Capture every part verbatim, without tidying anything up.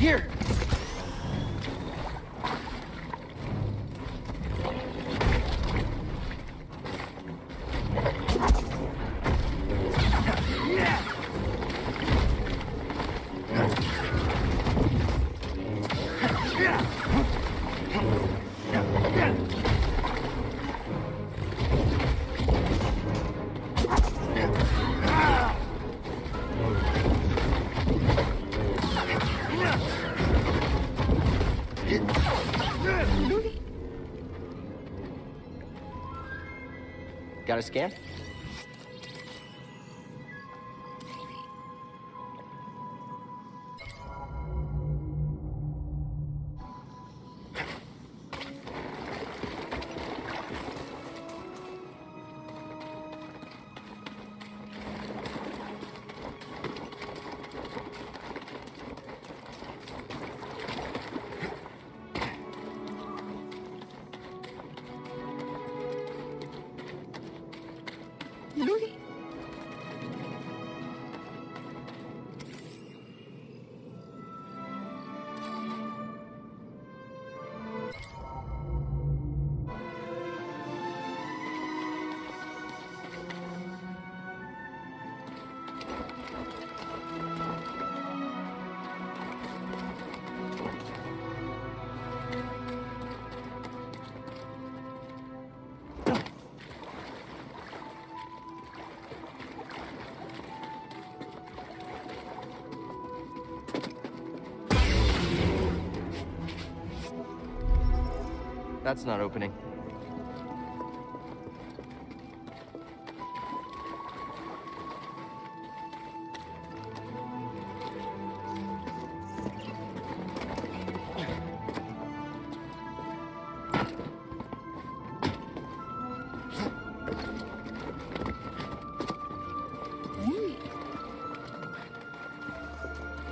Here! Got a scan? That's not opening.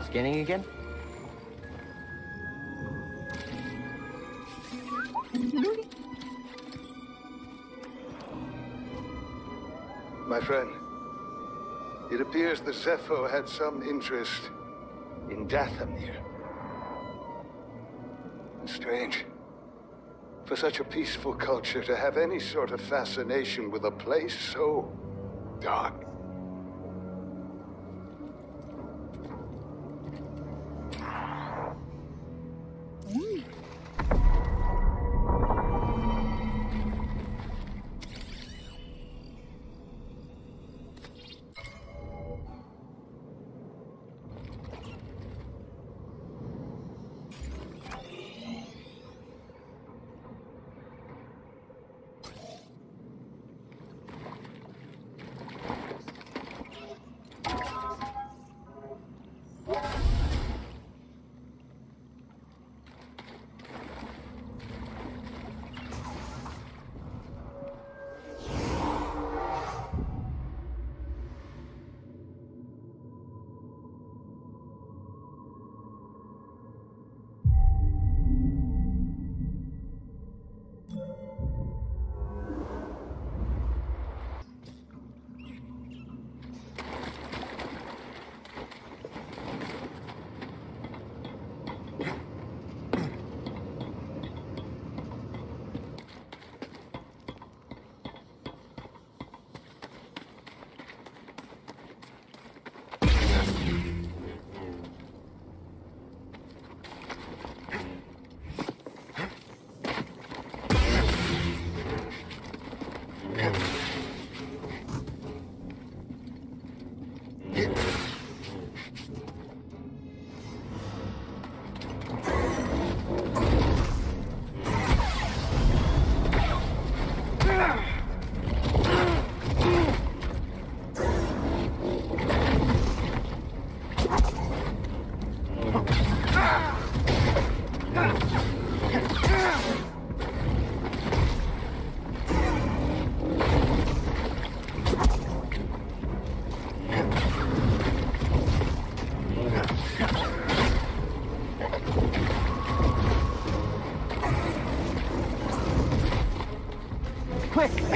Scanning again? My friend, it appears the Zeffo had some interest in Dathomir. It's strange, for such a peaceful culture to have any sort of fascination with a place so dark.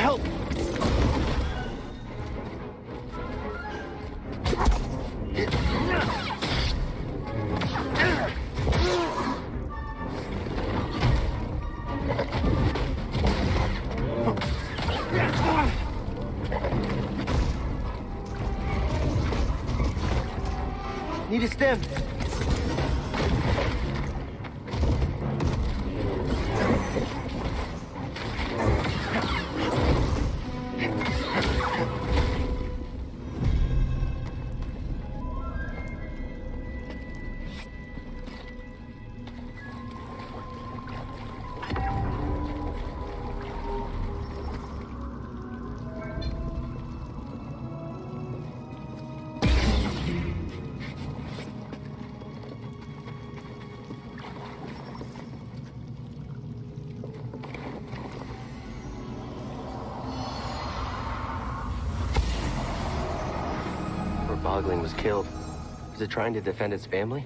Help! need a stem. Bogling was killed. Is it trying to defend its family?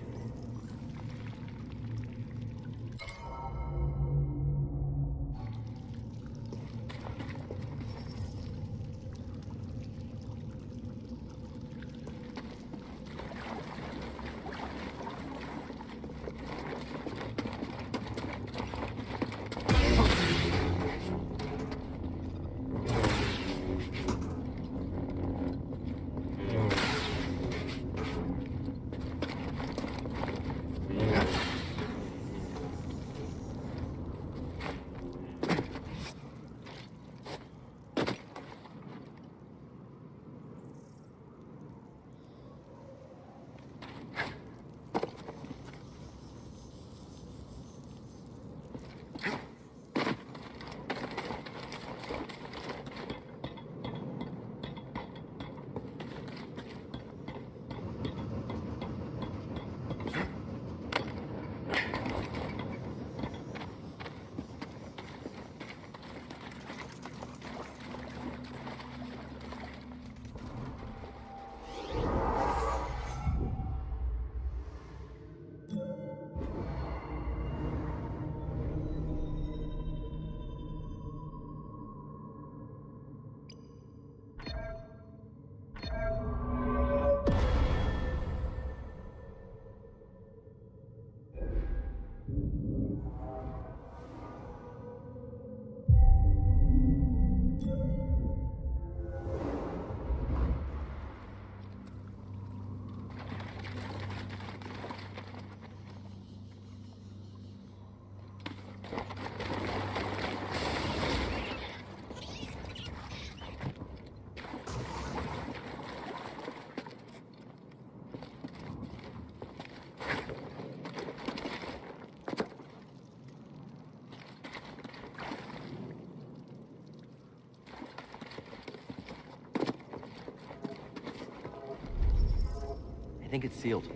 I think it's sealed.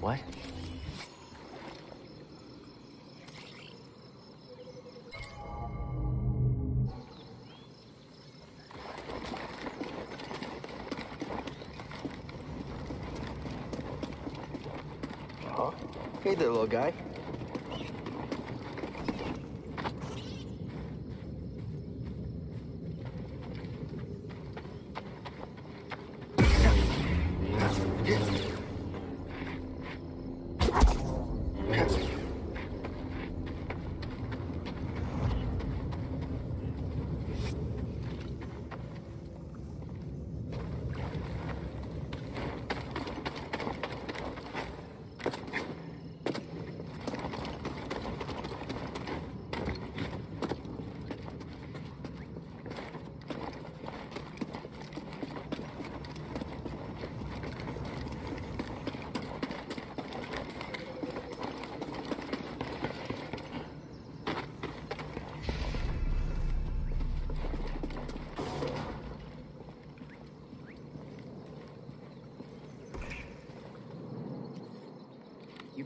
What? Huh? Hey there, little guy.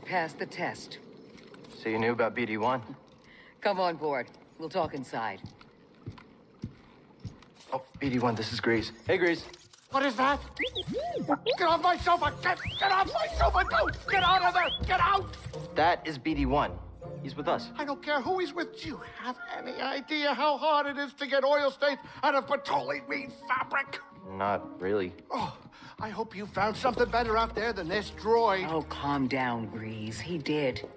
Passed the test. So you knew about B D one? Come on board. We'll talk inside. Oh, B D one, this is Grease. Hey, Grease. What is that? Get off my sofa! Get, get off my sofa! No! Get out of there! Get out! That is B D one. He's with us. I don't care who he's with. Do you have any idea how hard it is to get oil stains out of petroleum green fabric? Not really. Oh. I hope you found something better out there than this droid. Oh, calm down, Grease. He did.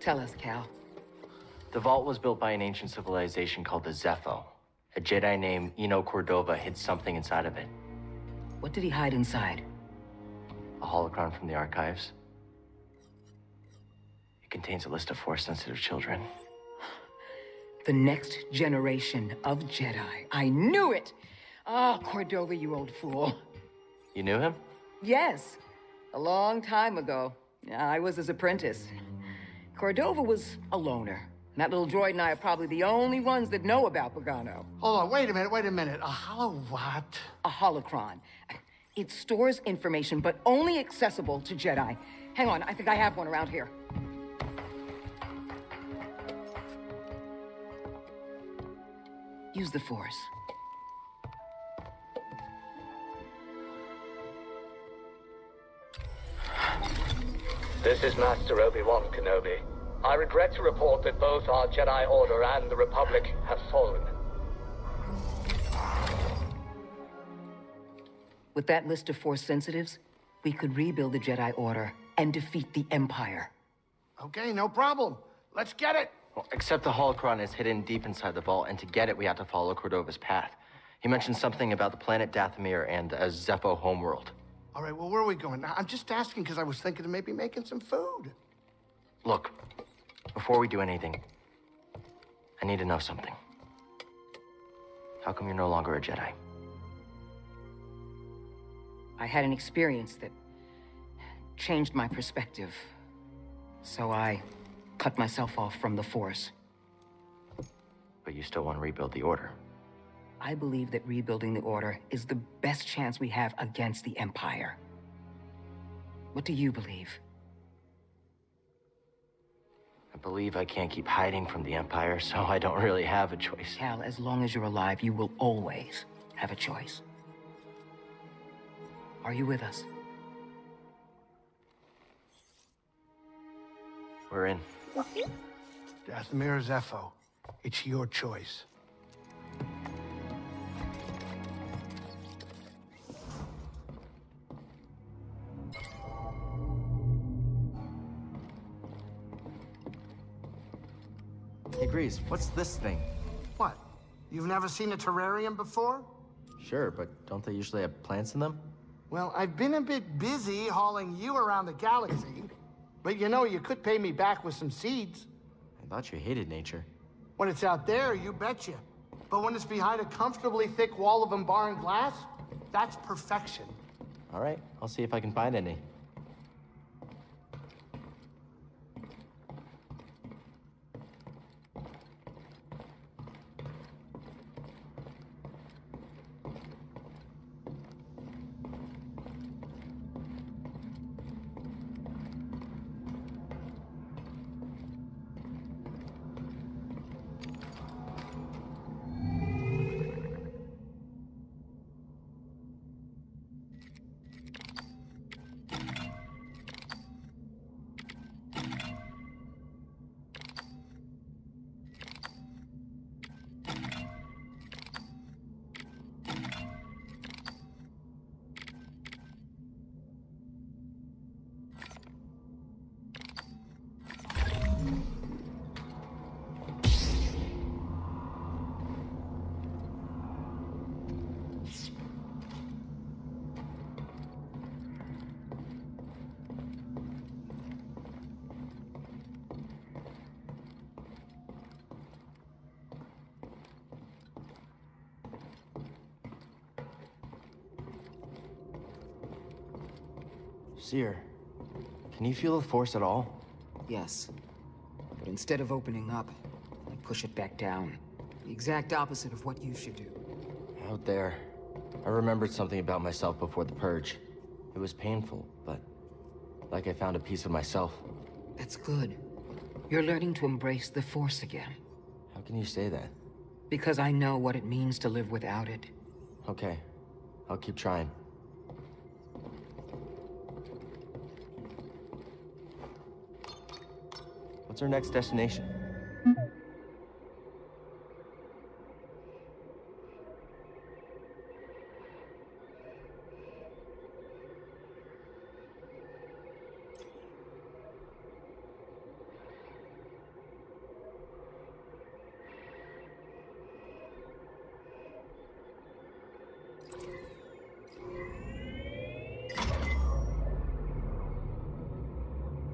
Tell us, Cal. The vault was built by an ancient civilization called the Zeffo. A Jedi named Eno Cordova hid something inside of it. What did he hide inside? A holocron from the archives. It contains a list of Force-sensitive children. The next generation of Jedi. I knew it! Ah, oh, Cordova, you old fool. You knew him? Yes. A long time ago. I was his apprentice. Cordova was a loner. That little droid and I are probably the only ones that know about Bogano. Hold on, wait a minute, wait a minute. A holo what? A holocron. It stores information, but only accessible to Jedi. Hang on, I think I have one around here. Use the Force. This is Master Obi-Wan Kenobi. I regret to report that both our Jedi Order and the Republic have fallen. With that list of Force sensitives, we could rebuild the Jedi Order and defeat the Empire. Okay, no problem. Let's get it! Well, except the holocron is hidden deep inside the vault, and to get it, we have to follow Cordova's path. He mentioned something about the planet Dathomir and a Zeffo homeworld. All right, well, where are we going? Now, I'm just asking because I was thinking of maybe making some food. Look, before we do anything, I need to know something. How come you're no longer a Jedi? I had an experience that changed my perspective. So I cut myself off from the Force. But you still want to rebuild the Order. I believe that rebuilding the Order is the best chance we have against the Empire. What do you believe? I believe I can't keep hiding from the Empire, so I don't really have a choice. Cal, as long as you're alive, you will always have a choice. Are you with us? We're in. Dathomir, Zeffo, it's your choice. Hey, Grease, what's this thing? What? You've never seen a terrarium before? Sure, but don't they usually have plants in them? Well, I've been a bit busy hauling you around the galaxy. But you know, you could pay me back with some seeds. I thought you hated nature. When it's out there, you betcha. But when it's behind a comfortably thick wall of embarring glass, that's perfection. All right, I'll see if I can find any. Seer, can you feel the force at all? Yes, but instead of opening up, I push it back down. The exact opposite of what you should do. Out there, I remembered something about myself before the purge. It was painful, but like I found a piece of myself. That's good. You're learning to embrace the force again. How can you say that? Because I know what it means to live without it. Okay, I'll keep trying. What's our next destination?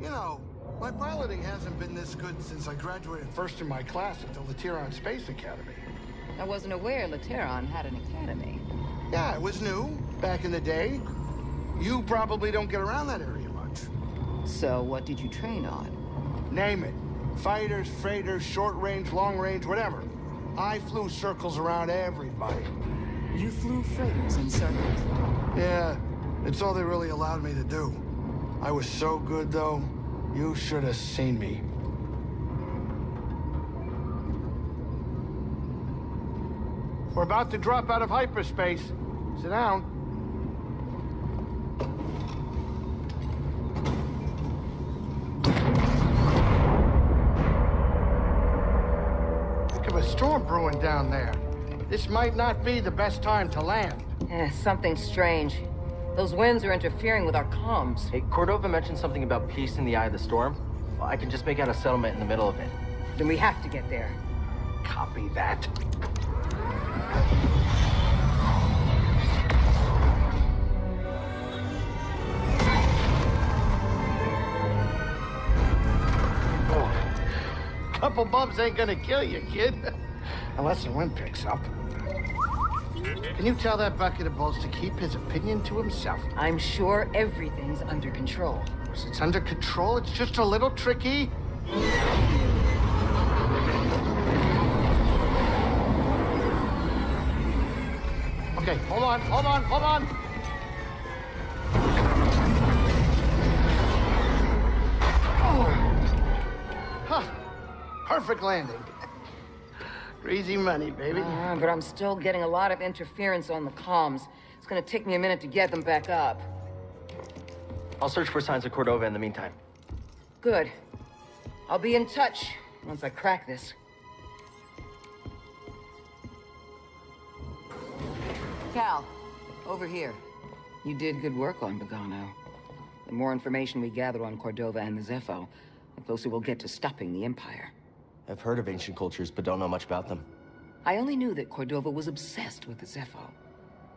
You know, my piloting hasn't been this good since I graduated first in my class at the Lateron Space Academy. I wasn't aware Lateron had an academy. Yeah, it was new back in the day. You probably don't get around that area much. So what did you train on? Name it. Fighters, freighters, short range, long range, whatever. I flew circles around everybody. You flew freighters in circles? Yeah, it's all they really allowed me to do. I was so good, though. You should have seen me. We're about to drop out of hyperspace. Sit down. Look at a storm brewing down there. This might not be the best time to land. Yeah, something strange. Those winds are interfering with our comms. Hey, Cordova mentioned something about peace in the eye of the storm. Well, I can just make out a settlement in the middle of it. Then we have to get there. Copy that. Oh. Couple bumps ain't gonna kill you, kid. Unless the wind picks up. Can you tell that bucket of balls to keep his opinion to himself? I'm sure everything's under control. Of course it's under control. It's just a little tricky. Okay, hold on, hold on, hold on. Oh. Huh. Perfect landing. Crazy money, baby. Uh, but I'm still getting a lot of interference on the comms. It's gonna take me a minute to get them back up. I'll search for signs of Cordova in the meantime. Good. I'll be in touch once I crack this. Cal, over here. You did good work on Bogano. The more information we gather on Cordova and the Zeffo, the closer we'll get to stopping the Empire. I've heard of ancient cultures, but don't know much about them. I only knew that Cordova was obsessed with the Zeffo,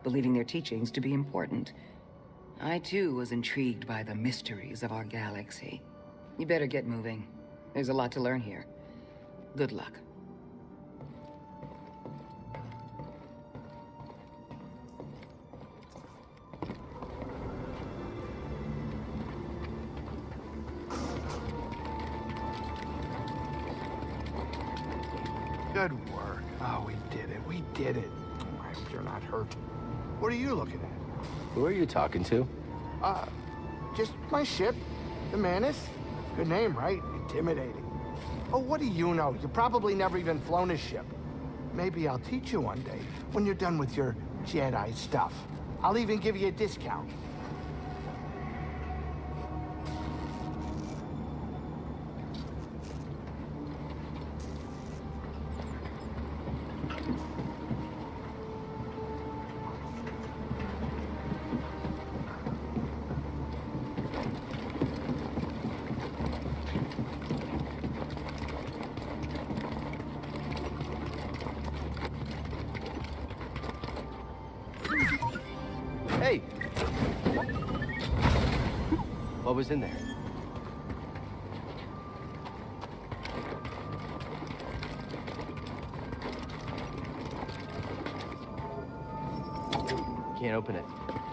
believing their teachings to be important. I, too, was intrigued by the mysteries of our galaxy. You better get moving. There's a lot to learn here. Good luck. Good work. Oh, we did it. We did it. All right, you're not hurt. What are you looking at? Who are you talking to? Uh, just my ship, the Manis. Good name, right? Intimidating. Oh, what do you know? You've probably never even flown a ship. Maybe I'll teach you one day, when you're done with your Jedi stuff. I'll even give you a discount. Hey! What was in there? Can't open it.